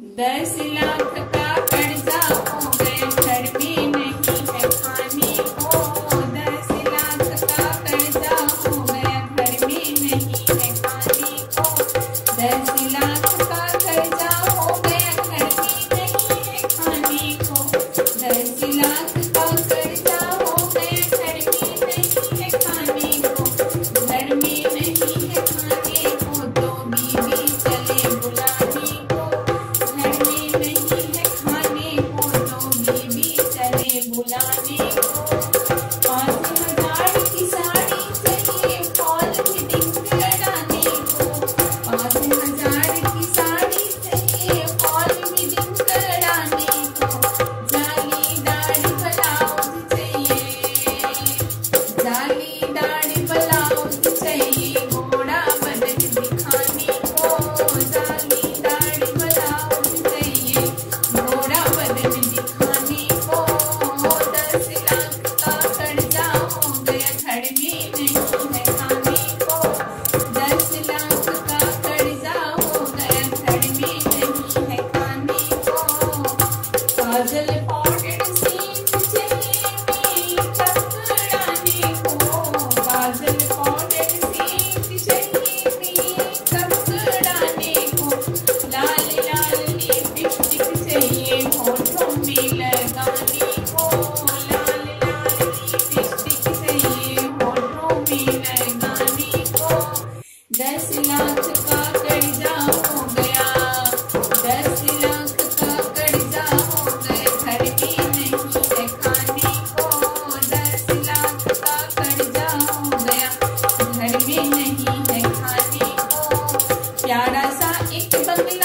10 लाख का कर्जा हो गए, घर भी नहीं है पानी को। 10 लाख का कर्जा हो गया, घर भी नहीं है पानी को। 10 लाख का कर्जा हो गया, घर भी नहीं है पानी को। 10 लाख का कर्जा हो गया, घर भी नहीं है पानी को। घर भी नहीं है पानी को, तो बीवी चले बुलानी को। बुलाने को 5,000 की साड़ी चाहिए, फॉल फिटिंग कराने को। 5,000 की साड़ी चाहिए, फॉल फिटिंग कराने को। जालीदार ब्लाउज चाहिए, जालीदार ब्लाउज चाहिए, घोड़ा बदन दिखाने को। जालीदार ब्लाउज चाहिए, घोड़ा बदन दिखाने। 10 लाख का कर्जा हो गया, घर भी नहीं है खाने को। काजल पाउडर सींग चाहिए, मेकअप कराने को। काजल पाउडर सींग चाहिए, मेकअप कराने को। लाल लाल लिपस्टिक चाहिए, होठों में लगाने को। लाल लाल लिपस्टिक चाहिए, होठों में लगाने को। 10 लाख का कर्जा हो गया, 10 लाख का कर्जा हो गया, घर भी नहीं है खाने को। 10 लाख का कर्जा हो गया, घर भी नहीं है खाने को। प्यारा सा एक बंगला